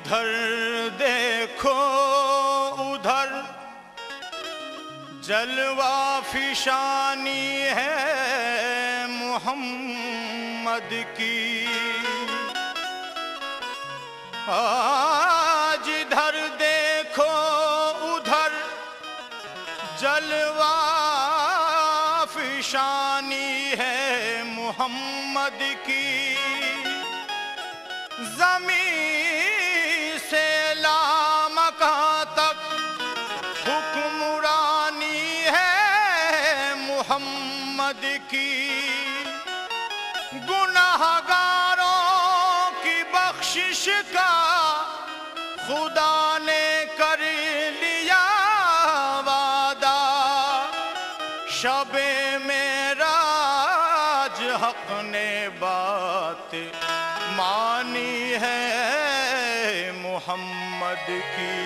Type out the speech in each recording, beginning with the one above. इधर देखो उधर जलवा फिशानी है मोहम्मद की। आज इधर देखो उधर जलवा फिशानी है मोहम्मद की। ज़मीं से लामकां तक हुक्मरानी है मोहम्मद की। गुनाहगारों की बख्शिश का खुदा ने कर लिया वादा। शबे मेराज हक ने बात मानी है मोहम्मद की।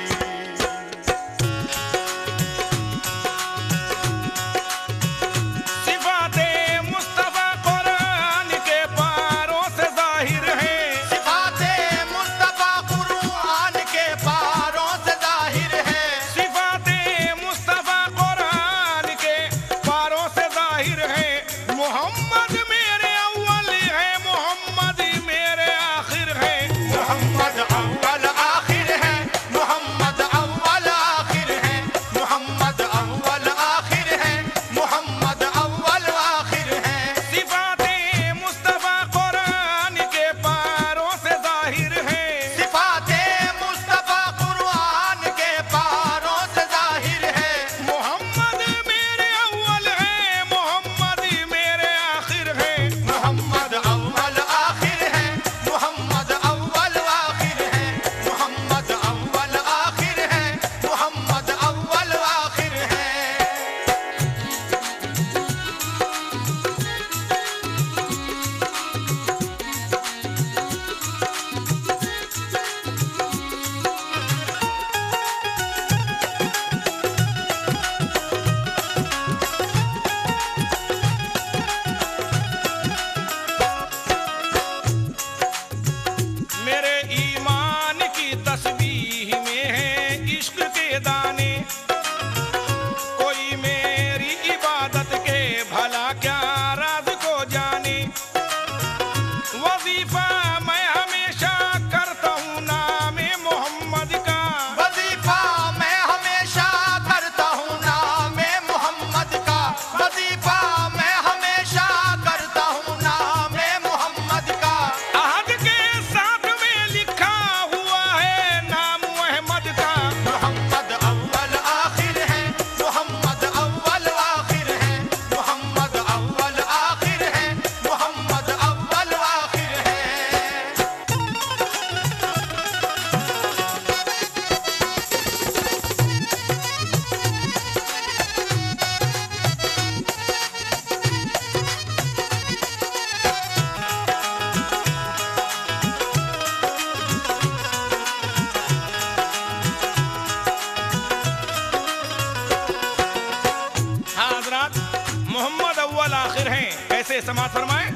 मोहम्मद अव्वल आखिर हैं, कैसे समात फरमाएं।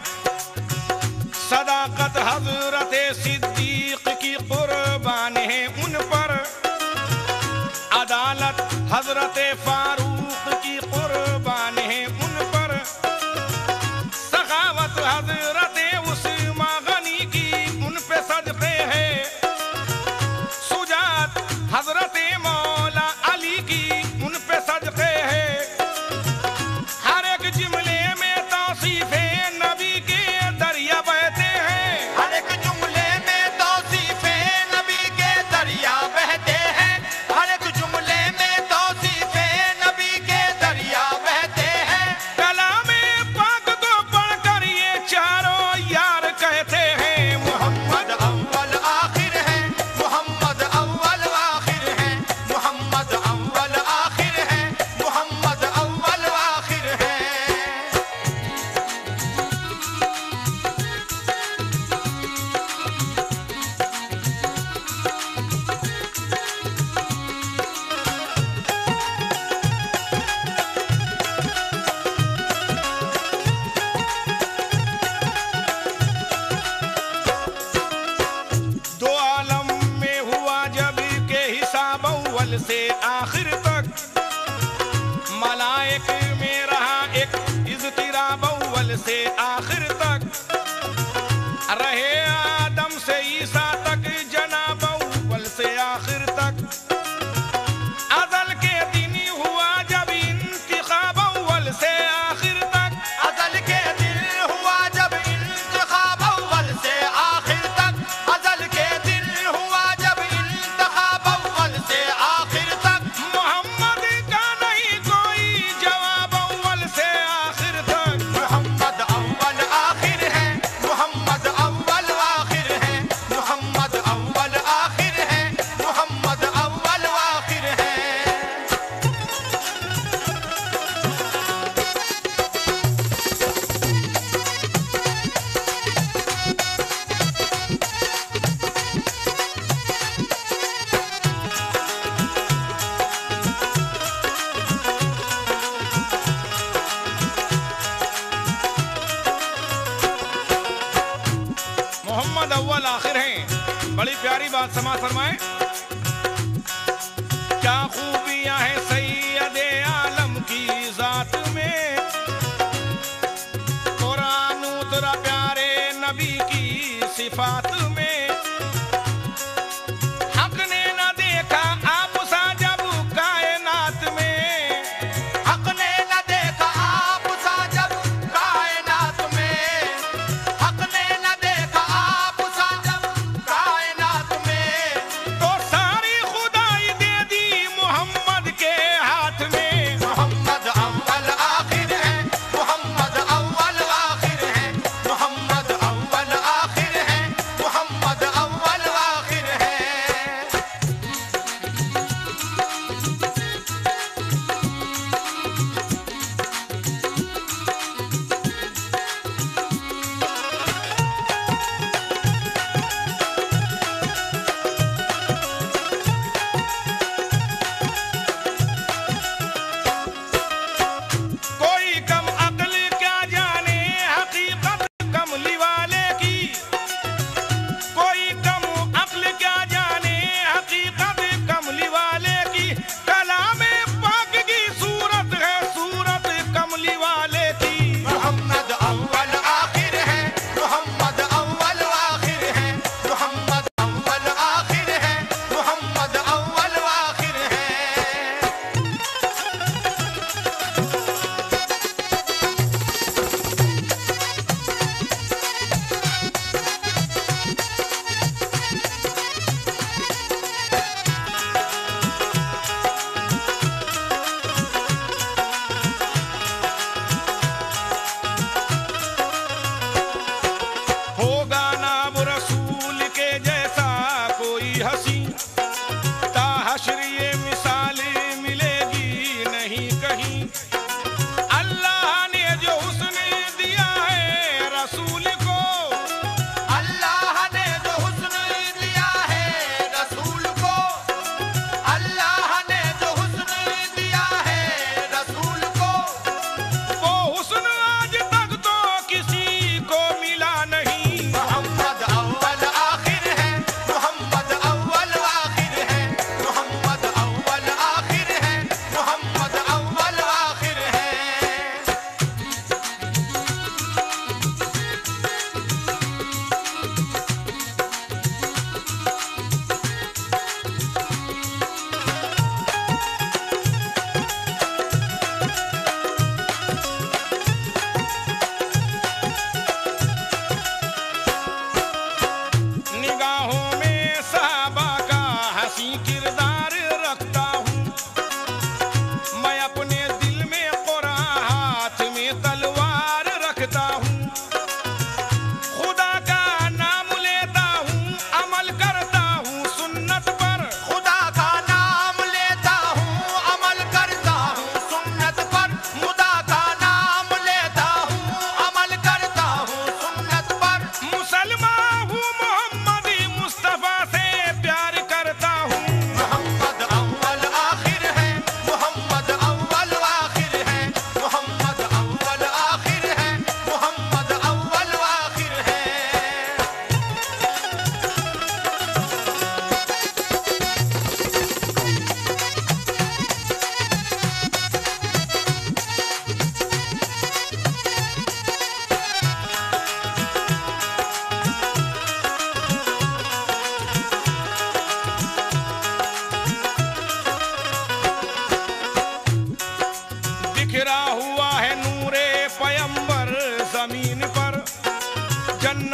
सदाकत हजरत सिद्दीक की कुर्बान है उन पर। अदालत हजरत फारूक की कुर्बान है उन पर। सखावत हजरत उस्मान गनी की उन पे सदके है। सुजात हजरत मौला अली की उन पे सदके है। नबी से आखिर तक रहे आदम से ईसा तक जनाब अव्वल से आखिर तक। अज़ल के दिन हुआ जब इंतिखाब अव्वल से आखिर तक। अज़ल के दिन हुआ जब इंतिखाब अव्वल से आखिर तक। अज़ल के दिन हुआ जब इंतिखाब अव्वल से आखिर तक। मोहम्मद का नहीं कोई जवाब अव्वल से आखिर। मोहम्मद अव्वल आखिर है, मोहम्मद अव्वल आखिर है, मोहम्मद अव्वल आखिर है, मोहम्मद अव्वल आखिर है। मोहम्मद अव्वल आखिर हैं। बड़ी प्यारी बात समा फरमाए। क्या खूबियां हैं सैयद आलम की जात में, कुरान उतरा प्यारे नबी की सिफात में। हक ने न देखा आप सा जब कायनात में। हक ने न देखा आप सा जब कायनात में। हक ने न देखा आप सा जब कायनात में।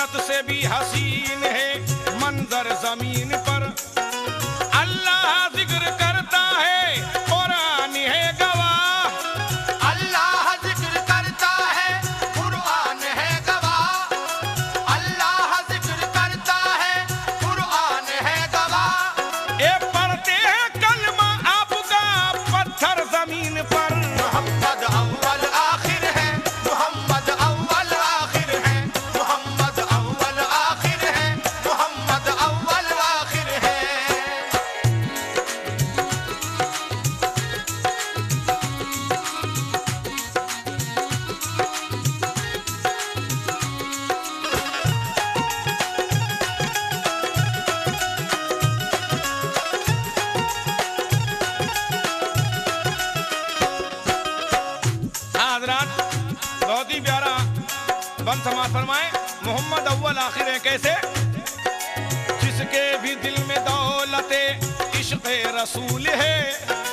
जन्नत से भी हसीन है मंजर जमीन पर। अल्लाह जिक्र करता है कुरान है गवाह। अल्लाह जिक्र करता है कुरान है गवाह। अल्लाह जिक्र करता है कुरान है गवाह। ये पढ़ते हैं कलमा आपका पत्थर जमीन पर। मोहम्मद अव्वल आखिर है, मोहम्मद अव्वल आखिर है, मोहम्मद अव्वल आखिर है, मोहम्मद अव्वल आखिर है। बहुत ही प्यारा बंद समाज फरमाए। मोहम्मद अव्वल आखिर है कैसे? जिसके भी दिल में दौलत इश्क़ रसूल है।